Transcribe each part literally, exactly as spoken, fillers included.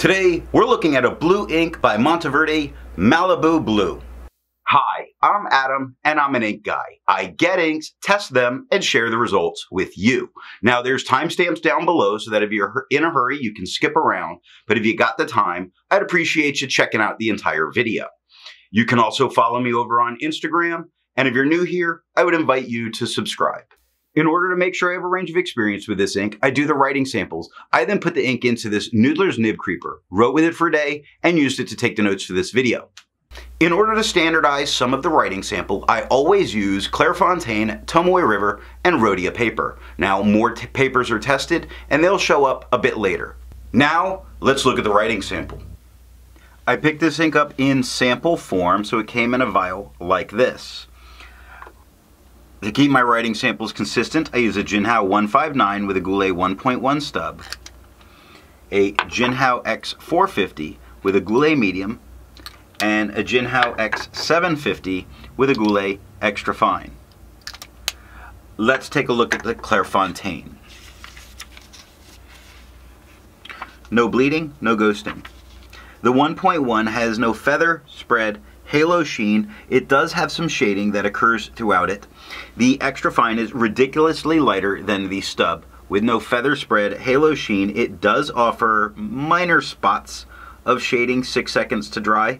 Today, we're looking at a blue ink by Monteverde, Malibu Blue. Hi, I'm Adam, and I'm an ink guy. I get inks, test them, and share the results with you. Now, there's timestamps down below so that if you're in a hurry, you can skip around, but if you got the time, I'd appreciate you checking out the entire video. You can also follow me over on Instagram, and if you're new here, I would invite you to subscribe. In order to make sure I have a range of experience with this ink, I do the writing samples. I then put the ink into this Noodler's Nib Creeper, wrote with it for a day, and used it to take the notes for this video. In order to standardize some of the writing sample, I always use Clairefontaine, Tomoe River, and Rhodia paper. Now, more papers are tested, and they'll show up a bit later. Now, let's look at the writing sample. I picked this ink up in sample form, so it came in a vial like this. To keep my writing samples consistent, I use a Jinhao one fifty-nine with a Goulet one point one stub, a Jinhao X four fifty with a Goulet medium, and a Jinhao X seven fifty with a Goulet extra fine. Let's take a look at the Clairefontaine. No bleeding, no ghosting. The one point one has no feather, spread, halo sheen. It does have some shading that occurs throughout it. The extra fine is ridiculously lighter than the stub. With no feather spread, halo sheen, it does offer minor spots of shading, six seconds to dry.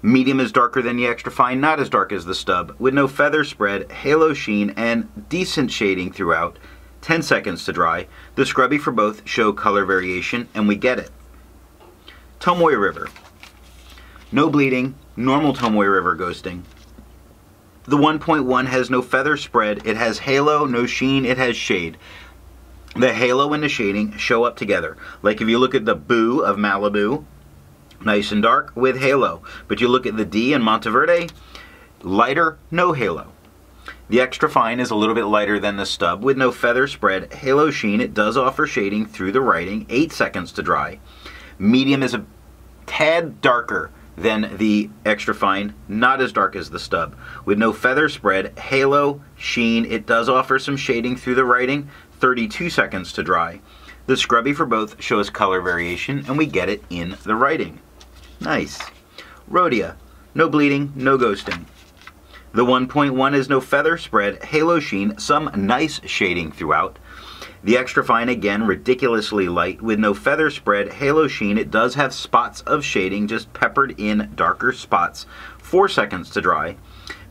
Medium is darker than the extra fine, not as dark as the stub. With no feather spread, halo sheen, and decent shading throughout, ten seconds to dry. The scrubby for both show color variation, and we get it. Tomoe River. No bleeding, normal Tomoe River ghosting. The one point one has no feather spread, it has halo, no sheen, it has shade. The halo and the shading show up together. Like if you look at the Boo of Malibu, nice and dark with halo. But you look at the D in Monteverde, lighter, no halo. The extra fine is a little bit lighter than the stub with no feather spread, halo sheen. It does offer shading through the writing, eight seconds to dry. Medium is a tad darker than the extra fine, not as dark as the stub. With no feather spread, halo, sheen, it does offer some shading through the writing, thirty-two seconds to dry. The scrubby for both shows color variation, and we get it in the writing. Nice. Rhodia, no bleeding, no ghosting. The one point one is no feather spread, halo sheen, some nice shading throughout. The extra fine, again, ridiculously light with no feather spread, halo sheen. It does have spots of shading, just peppered in darker spots, four seconds to dry.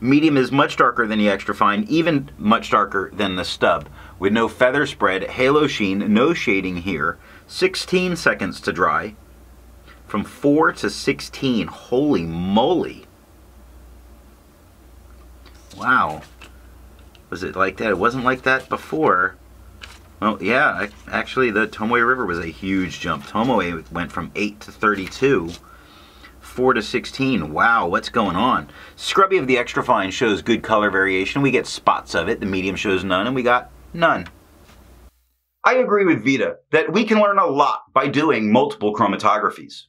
Medium is much darker than the extra fine, even much darker than the stub. With no feather spread, halo sheen, no shading here, sixteen seconds to dry. From four to sixteen, holy moly. Wow. Was it like that? It wasn't like that before. Well, yeah, actually the Tomoe River was a huge jump. Tomoe went from eight to thirty-two, four to sixteen. Wow, what's going on? Scrubby of the extra fine shows good color variation. We get spots of it. The medium shows none, and we got none. I agree with Vita that we can learn a lot by doing multiple chromatographies.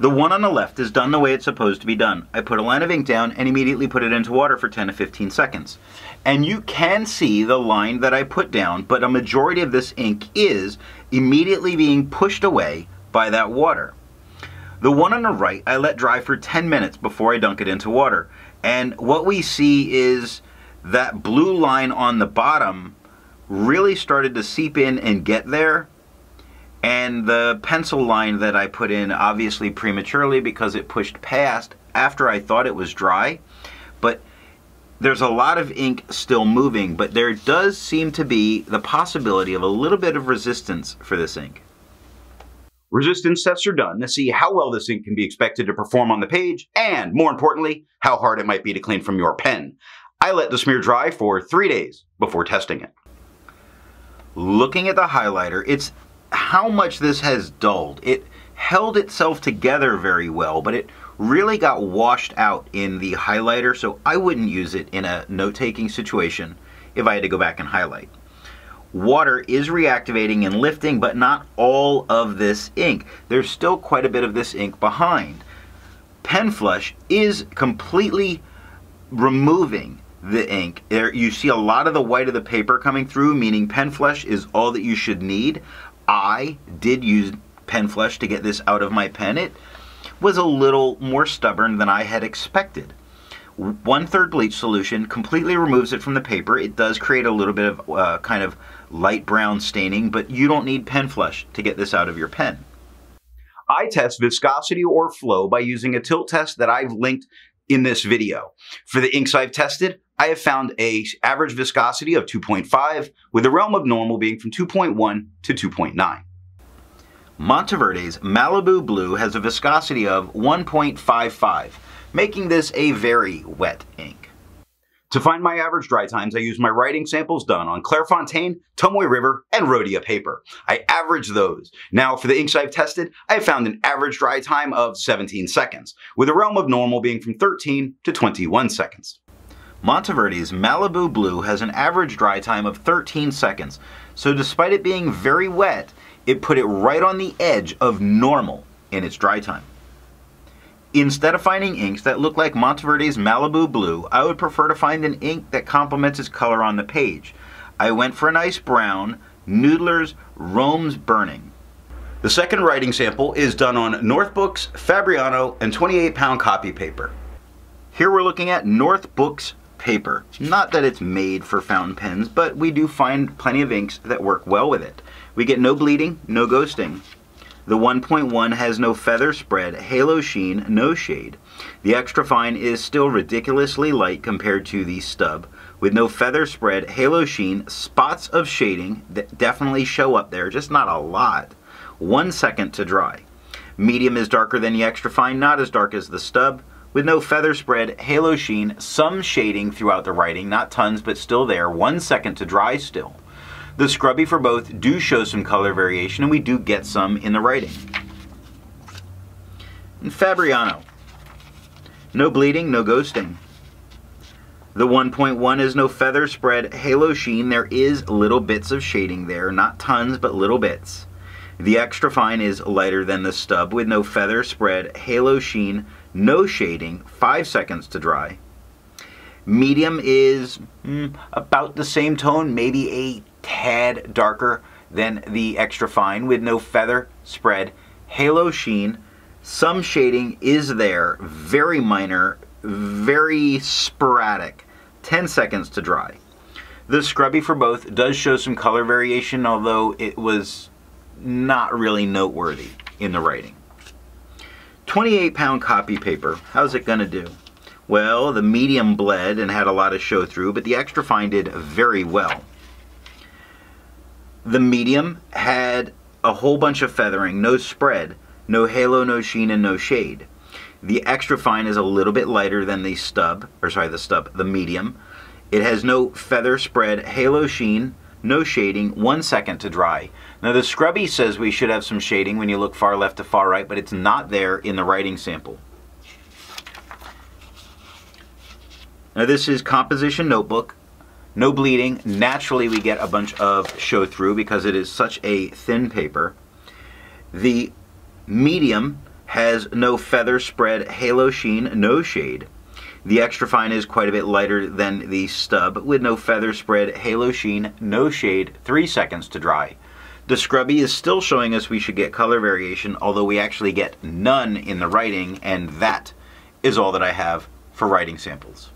The one on the left is done the way it's supposed to be done. I put a line of ink down and immediately put it into water for ten to fifteen seconds. And you can see the line that I put down, but a majority of this ink is immediately being pushed away by that water. The one on the right I let dry for ten minutes before I dunk it into water. And what we see is that blue line on the bottom really started to seep in and get there. And the pencil line that I put in, obviously prematurely because it pushed past after I thought it was dry, but there's a lot of ink still moving, but there does seem to be the possibility of a little bit of resistance for this ink. Resistance tests are done to see how well this ink can be expected to perform on the page, and more importantly, how hard it might be to clean from your pen. I let the smear dry for three days before testing it. Looking at the highlighter, it's how much this has dulled. It held itself together very well, but it really got washed out in the highlighter, so I wouldn't use it in a note-taking situation if I had to go back and highlight. Water is reactivating and lifting, but not all of this ink. There's still quite a bit of this ink behind. Pen flush is completely removing the ink. There, you see a lot of the white of the paper coming through, meaning pen flush is all that you should need. I did use pen flush to get this out of my pen, it was a little more stubborn than I had expected. One-third bleach solution completely removes it from the paper. It does create a little bit of uh, kind of light brown staining, but you don't need pen flush to get this out of your pen. I test viscosity or flow by using a tilt test that I've linked in this video. For the inks I've tested, I have found an average viscosity of two point five, with the realm of normal being from two point one to two point nine. Monteverde's Malibu Blue has a viscosity of one point five five, making this a very wet ink. To find my average dry times, I use my writing samples done on Clairefontaine, Tomoe River, and Rhodia paper. I average those. Now, for the inks I've tested, I have found an average dry time of seventeen seconds, with a realm of normal being from thirteen to twenty-one seconds. Monteverde's Malibu Blue has an average dry time of thirteen seconds, so despite it being very wet, it put it right on the edge of normal in its dry time. Instead of finding inks that look like Monteverde's Malibu Blue, I would prefer to find an ink that complements its color on the page. I went for a nice brown, Noodler's Rome Burning. The second writing sample is done on North Books, Fabriano, and twenty-eight pound copy paper. Here we're looking at North Books paper. Not that it's made for fountain pens, but we do find plenty of inks that work well with it. We get no bleeding, no ghosting. The one point one has no feather spread, halo sheen, no shade. The extra fine is still ridiculously light compared to the stub, with no feather spread, halo sheen, spots of shading that definitely show up there, just not a lot. One second to dry. Medium is darker than the extra fine, not as dark as the stub, with no feather spread, halo sheen, some shading throughout the writing, not tons, but still there. One second to dry still. The scrubby for both do show some color variation, and we do get some in the writing. And Fabriano. No bleeding, no ghosting. The one point one is no feather spread, halo sheen. There is little bits of shading there, not tons, but little bits. The extra fine is lighter than the stub, with no feather spread, halo sheen, no shading, five seconds to dry. Medium is mm, about the same tone, maybe a tad darker than the extra fine, with no feather spread, halo sheen. Some shading is there, very minor, very sporadic. ten seconds to dry. The scrubby for both does show some color variation, although it was not really noteworthy in the writing. twenty-eight pound copy paper, how's it gonna do? Well, the medium bled and had a lot of show through, but the extra fine did very well. The medium had a whole bunch of feathering, no spread, no halo, no sheen, and no shade. The extra fine is a little bit lighter than the stub, or sorry, the stub, the medium. It has no feather spread, halo sheen, no shading, one second to dry. Now the scrubby says we should have some shading when you look far left to far right, but it's not there in the writing sample. Now this is composition notebook. No bleeding. Naturally, we get a bunch of show through because it is such a thin paper. The medium has no feather spread, halo sheen, no shade. The extra fine is quite a bit lighter than the stub, with no feather spread, halo sheen, no shade, three seconds to dry. The scrubby is still showing us we should get color variation, although we actually get none in the writing, and that is all that I have for writing samples.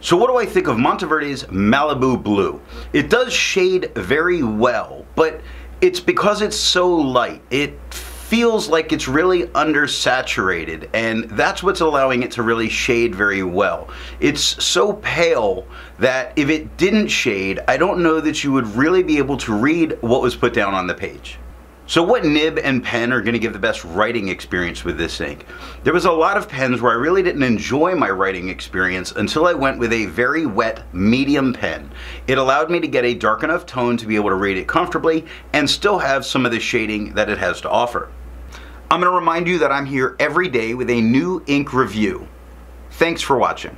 So what do I think of Monteverde's Malibu Blue? It does shade very well, but it's because it's so light. It feels like it's really undersaturated, and that's what's allowing it to really shade very well. It's so pale that if it didn't shade, I don't know that you would really be able to read what was put down on the page. So what nib and pen are going to give the best writing experience with this ink? There was a lot of pens where I really didn't enjoy my writing experience until I went with a very wet medium pen. It allowed me to get a dark enough tone to be able to read it comfortably and still have some of the shading that it has to offer. I'm going to remind you that I'm here every day with a new ink review. Thanks for watching.